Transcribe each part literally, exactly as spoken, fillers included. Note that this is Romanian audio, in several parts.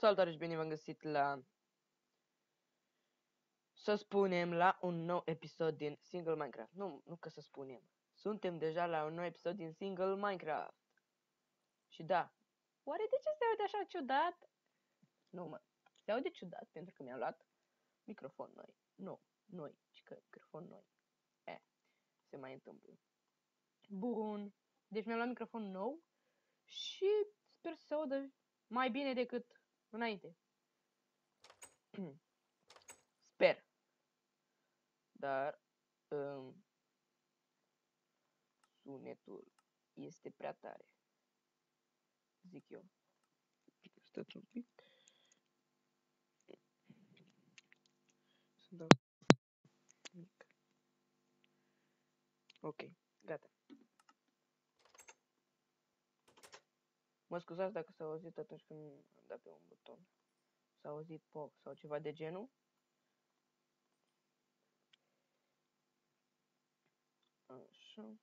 Salutare și bine v-am găsit la, să spunem, la un nou episod din Single Minecraft. Nu, nu că să spunem. Suntem deja la un nou episod din Single Minecraft. Și da. Oare de ce se aude așa ciudat? Nu, mă. Se aude ciudat pentru că mi-am luat microfon noi. Nu, noi. Ci că microfon noi. E, se mai întâmplă. Bun. Deci mi-am luat microfon nou și sper să se audă mai bine decât înainte. Sper. Dar um, sunetul este prea tare, zic eu. Stați un pic. Ok, gata. Mă scuzați dacă s-a auzit atunci când am dat pe un buton. S-a auzit pop sau ceva de genul. Așa.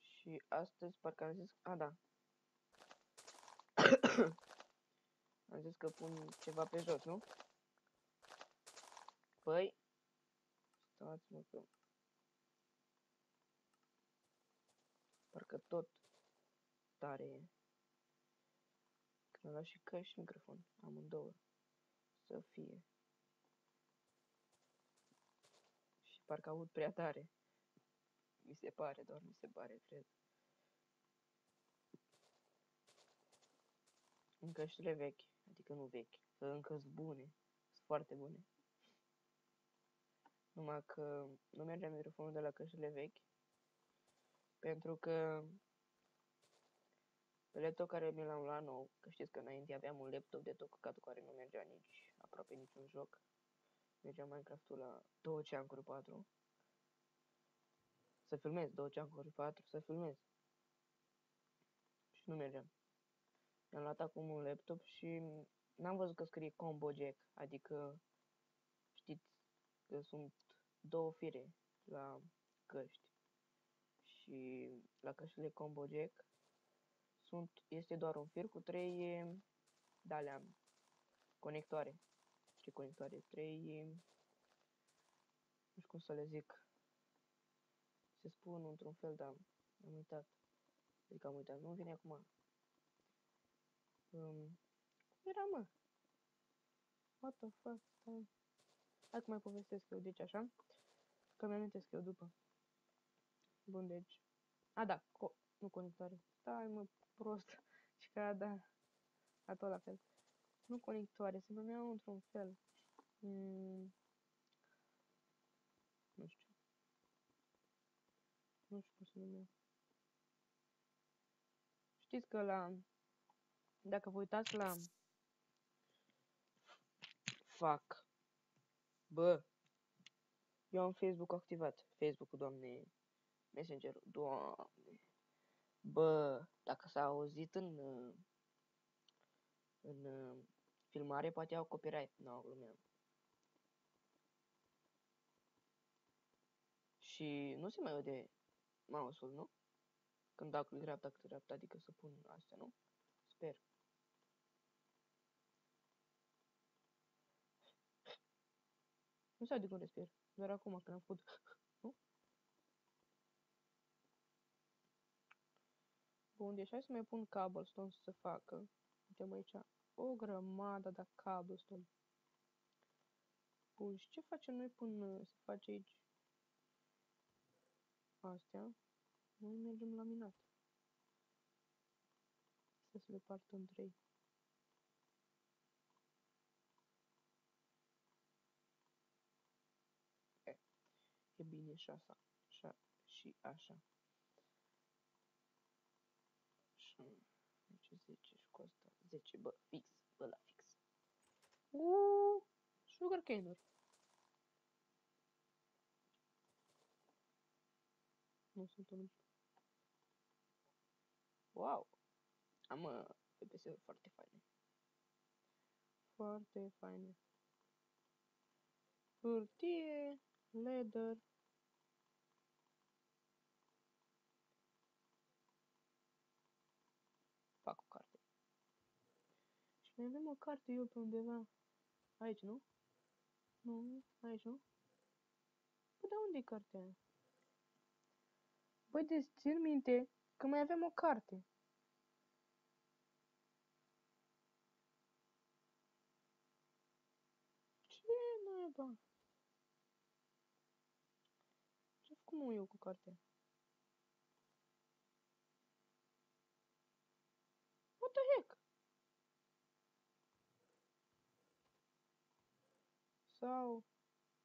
Și astăzi parcă am zis... A, da. Am zis că pun ceva pe jos, nu? Păi... Stați-mă că... Parcă tot tare e. Că mi-a luat și căști și microfon. Amândouă. Să fie. Și parcă aud prea tare. Mi se pare, doar mi se pare, cred. În căștile vechi. Adică nu vechi. Că încă sunt bune. Sunt foarte bune. Numai că nu merge microfonul de la căștile vechi. Pentru că pe laptop care mi l-am luat nou, că știți că înainte aveam un laptop de tot căcatul care nu mergea nici, aproape niciun joc. Mergea Minecraft-ul la doi ceancuri patru. Să filmez, doi ceancuri patru, să filmez. Și nu mergeam. Mi-am luat acum un laptop și n-am văzut că scrie combo jack, adică știți că sunt două fire la căști. Și la căștile combo jack sunt, este doar un fir cu trei de-alea conectoare. Ce conectoare? trei, nu știu cum să le zic. Se spun într-un fel, dar am uitat. Adică am uitat, nu vine acum. Um, era, mă? What the fuck? Hai că mai povestesc eu, deci așa. Că mi-am amintesc eu după. Bun, deci... A, da, co nu conectoare. Stai, mă, prost. Și că, da, a tot la fel. Nu conectoare, se numeau într-un fel. Mm. Nu știu. Nu știu cum se numeau. Știți că la... Dacă vă uitați la... Fac. Bă. Eu am Facebook activat. Facebook-ul, doamne... Messenger-ul, doamne. Bă, dacă s-a auzit în în filmare, poate au copyright. Nu, glumeam. Și nu se mai aude mouse-ul, nu? Când dau click dreapta, click dreapta, adică să pun astea, nu? Sper. Nu se aude cum respir, doar acum când am făcut. Bun, deci hai să mai pun cobblestone să se facă. Uite aici o grămadă de cobblestone. Bun, și ce facem noi până se face aici? Astea. Noi mergem la minat. Să se le partă în trei. E, e bine și așa. Așa și așa. zece și cu asta zece, bă, fix, bă, la fix. Uuuu, sugar cane-uri. Nu sunt unul. Wow, am P P S-uri foarte faine. Foarte faine. Hârtie, leather. fac o carte. Și mai avem o carte eu pe undeva. Aici, nu? Nu, aici, nu? Păi, dar unde e cartea aia? Băi, deci țin minte că mai avem o carte. Ce naiba? Ce-a făcut mă eu cu cartea? What the heck? Sau...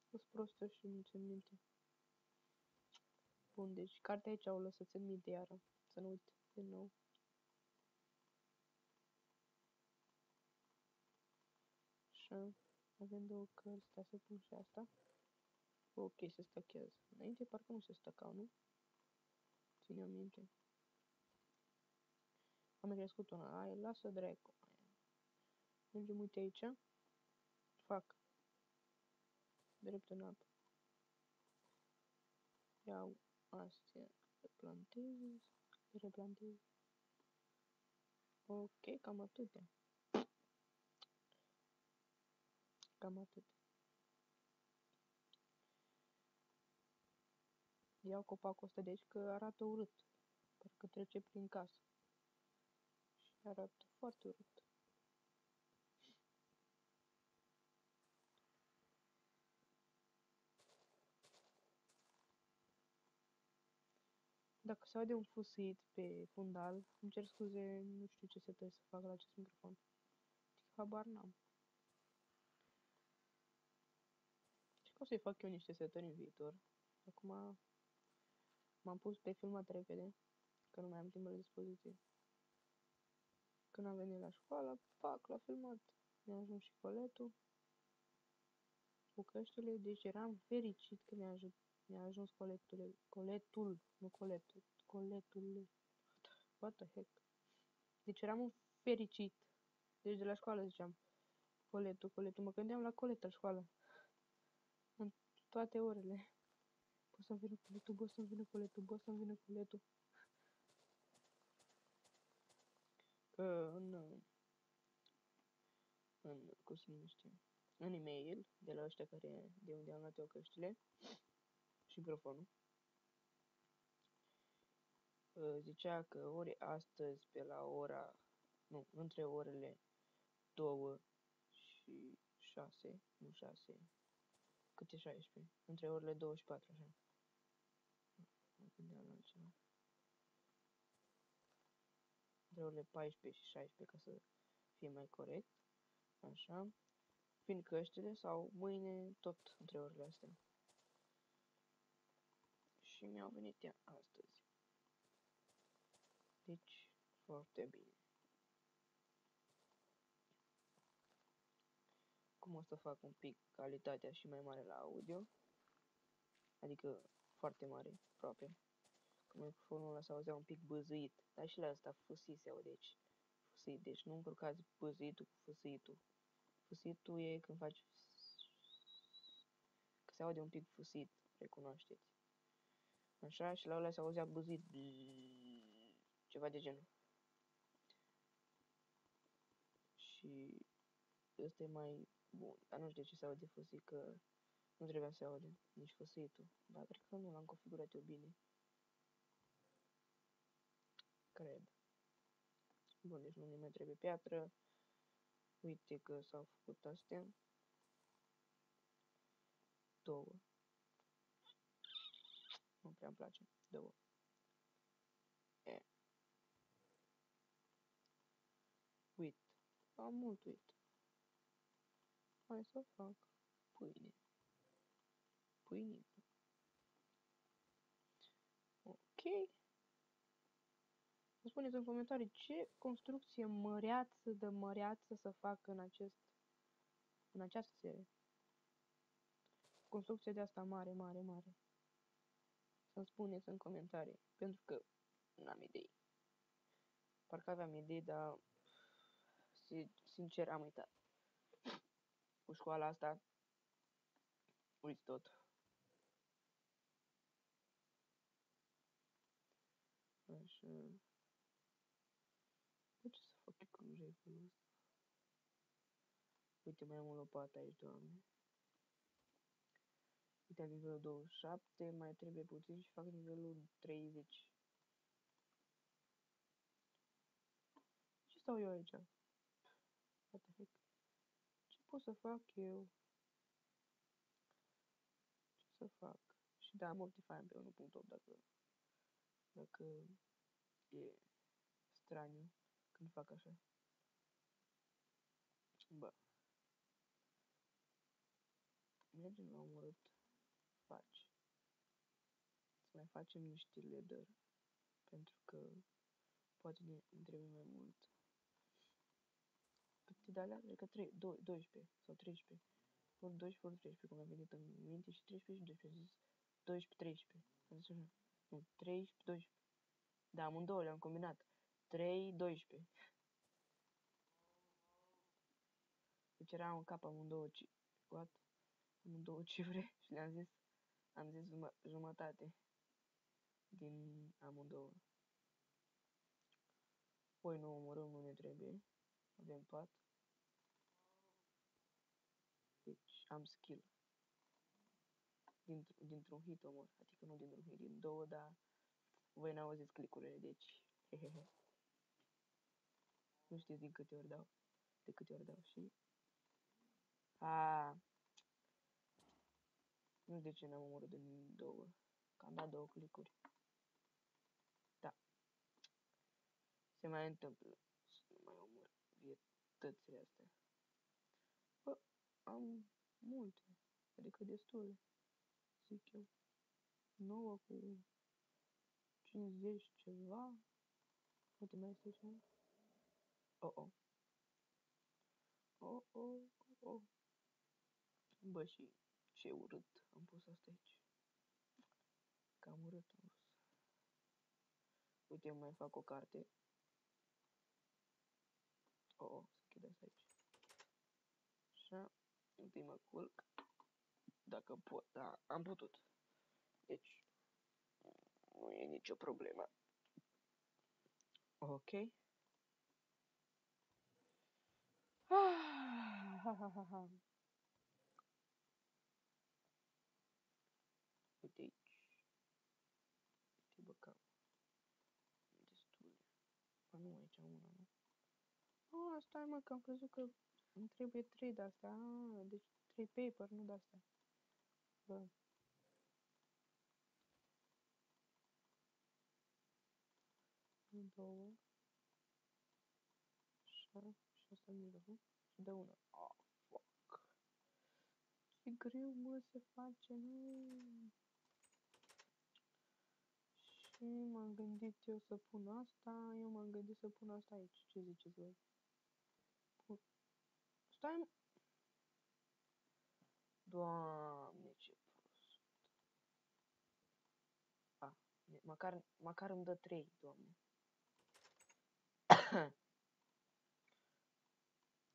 sunt prostă și nu țin minte. Bun, deci cartea aici o lăsă, țin minte iară, să nu uit din nou. Așa, avem două cărți, stai să pun și asta. Ok, se stachează. Înainte parcă nu se stăcau, nu? Ține-o minte. Am crescut una, aia, lasă dracu. Mergem, uite aici. Fac. Drept în apă. Iau astea, le plantez, le replantez. Ok, cam atâtea. Cam atât. Iau copacul ăsta de aici că arată urât. Parcă trece prin casă. Și arată foarte urât. Dacă se aude un fusuit pe fundal, îmi cer scuze, nu știu ce se trebuie să fac la acest microfon. Habar n-am. Și că o să-i fac eu niște setări în viitor. Acum m-am pus pe filmat repede, că nu mai am timp la dispoziție. Când am venit la școală, fac, la filmat. Mi-a ajuns și coletul cu căștile, deci eram fericit că mi-a ajuns. Mi-a ajuns coletul, coletul, nu coletul, coletul, what the heck. Deci eram fericit. Deci de la școală ziceam, coletul, coletul, mă gândeam la colet la școală. În toate orele. Bă să-mi vină coletul, bă să-mi vină coletul, bă să-mi vină coletul. Că în, în, cum se numește, în e-mail, de la ăștia care, de unde am luat eu căștile, și microfonul. Zicea că ori astăzi pe la ora, nu, între orele două și șase, nu șase, cât e șaisprezece? Între orele două și patru, așa. Mă gândeam la altceva. Între orele paisprezece și șaisprezece, ca să fie mai corect, așa. Vin căștile sau mâine tot între orele astea. Și mi-au venit ea astăzi. Deci, foarte bine. Cum o să fac un pic calitatea și mai mare la audio. Adică, foarte mare, aproape. Că microfonul ăla se auzea un pic băzâit. Dar și la asta fusit se aude aici. Fusit, deci nu încurcați băzâitul cu fusitul. Fusitul e când faci... că se aude un pic fusit, recunoașteți. Așa, și la ăla se auzea buzit, ceva de genul. Și ăsta e mai bun, dar nu știu de ce se aude fusit, că nu trebuia să se aude nici fusitul. Dar cred că nu l-am configurat eu bine. Cred. Bun, deci nu ne mai trebuie piatră. Uite că s-au făcut astea. Două. Nu prea îmi place. Două. E. Uit. Am mult uit. Hai să fac pâine. Pâine. Ok. Îmi spuneți în comentarii ce construcție măreață de măreață să fac în acest... în această serie. Construcție de asta mare, mare, mare. Să-mi spuneți în comentarii, pentru că n-am idei. Parcă aveam idei, dar sincer am uitat. Cu școala asta uiți tot. Așa. What is the fucking ridiculous? Uite, mai am o lopată aici, Doamne. Uite, am nivelul douăzeci și șapte, mai trebuie puțin și fac nivelul treizeci. Ce stau eu aici? What the heck? Ce pot să fac eu? Ce să fac? Și da, am optifine pe unu punct opt dacă... Dacă... E... Straniu când fac așa. Bă. Mergem la omorât. Faci. Să mai facem niște leader. Pentru că poate ne trebuie mai mult. Câte de alea? Cred că doisprezece sau treisprezece. Ori doisprezece, ori treisprezece. Cum mi-a venit în minte și treisprezece și doisprezece. Am zis doisprezece, treisprezece. Am zis așa. Nu, treisprezece, doisprezece. Da, amândouă le-am combinat. trei, doisprezece. Deci era în cap amândouă ci... What? Amândouă cifre și le-am zis... Am zis jumătate din amândouă. Poi nu omorâm, nu ne trebuie. Avem pat. Deci am skill. Dintr- dintr-un hit omor. Adică nu dintr-un hit, din două, dar... Voi n-auziți click-urile, deci... Hehehe. Nu știți din câte ori dau. De câte ori dau și... Aaaa... Nu știu de ce n-am omorât din două. Că am dat două clicuri. Da. Se mai întâmplă. Nu mai omor vietățile astea. Bă, am multe. Adică destule. Zic eu. nouă cu... cincizeci ceva. Uite, mai este ceva. Oh, oh. Oh, oh, oh. Bă, și ce urât am pus asta aici. Cam urât am pus. Uite, eu mai fac o carte. Oh, oh, să închid asta aici. Așa. Uite, mă culc. Dacă pot, da, am putut. Deci, nu e nicio problemă. Ok. Ah, ha, ha, ha, ha. Uite aici. Uite, bă, cam. Destule. Bă, nu, aici una, nu? Ah, stai, mă, că am crezut că îmi trebuie trei de-astea. Ah, deci trei paper, nu de-astea. Bă. Două. Așa. Și asta în mijlocul. Și de una. Oh, fuck. Ce greu, mă, se face, nu? Și m-am gândit eu să pun asta. Eu m-am gândit să pun asta aici. Ce ziceți voi? Pun. Stai, mă. Doamne, ce prost. A, măcar, măcar îmi dă trei, Doamne.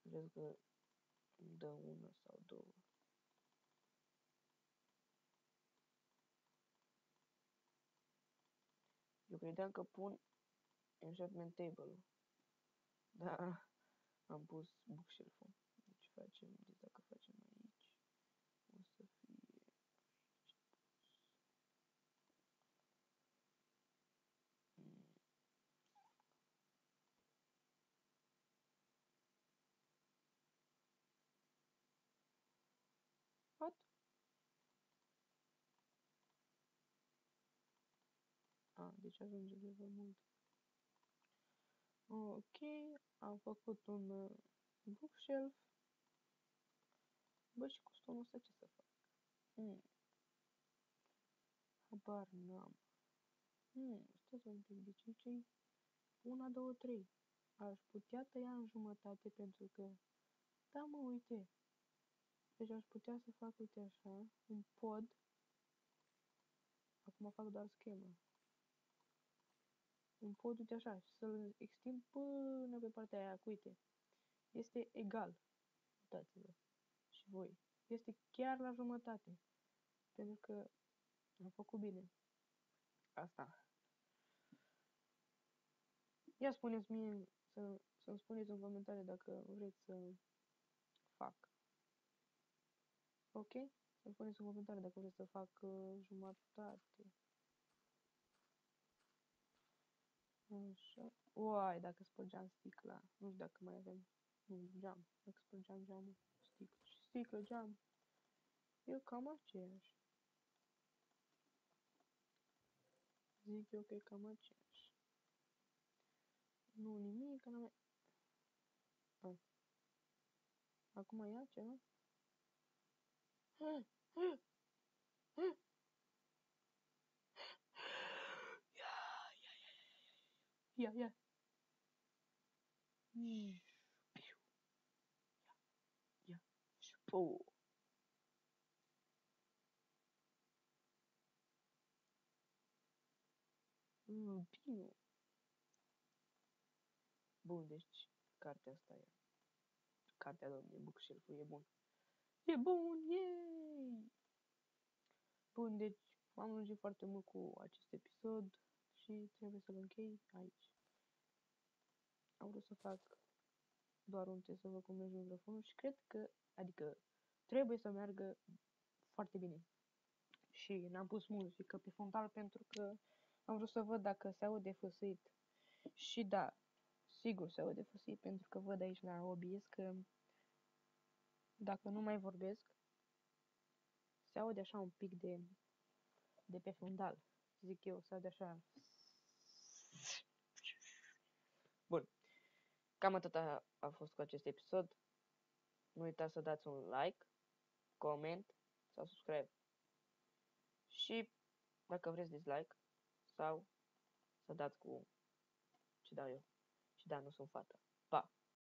Vreau că îmi dă una sau două. Eu credeam că pun enchantment table-ul. Da, am pus bookshelf-ul. Deci facem, deci dacă facem aici, o să fie... What? A, deci ajunge de mult. Ok, am făcut un uh, bookshelf. Bă, și costumul ăsta ce să fac? Mm. Habar n-am. Mm, stați un pic, de ce-i? Una, două, trei. Aș putea tăia în jumătate pentru că... Da, mă, uite. Deci aș putea să fac, uite așa, un pod. Acum fac doar schemă. Un pod, uite așa, și să-l extind până pe partea aia, uite. Este egal. Uitați-vă. Și voi. Este chiar la jumătate. Pentru că am făcut bine. Asta. Ia spuneți mie, să, să-mi spuneți în comentarii dacă vreți să fac. Ok? Să-mi spuneți în comentarii dacă vreți să fac uh, jumătate. Așa. Uai, dacă spărgeam sticla. Nu știu dacă mai avem. Nu, geam. Dacă spărgeam geamul. Sticlă. Și sticlă, geam. E cam aceeași. Zic eu că e cam aceeași. Nu, nimic, că n-am mai... Ah. Acum ia ceva? Ia, ia! Ia, ia! Și pou! Bine! Bun, deci cartea asta e. Cartea domnului Bookshelf-ul e bun. E bun, yay! Bun, deci am lungit foarte mult cu acest episod și trebuie să-l închei aici. Am vrut să fac doar un test să văd cum merge microfonul și cred că, adică, trebuie să meargă foarte bine. Și n-am pus muzică pe fundal pentru că am vrut să văd dacă se aude fâsâit. Și da, sigur se aude fâsâit pentru că văd aici la O B S că dacă nu mai vorbesc, se aude așa un pic de, de pe fundal, zic eu, se aude așa. Bun, cam atât a, a fost cu acest episod. Nu uitați să dați un like, coment sau subscribe. Și dacă vreți dislike sau să dați cu ce dau eu. Și da, nu sunt fata. Pa!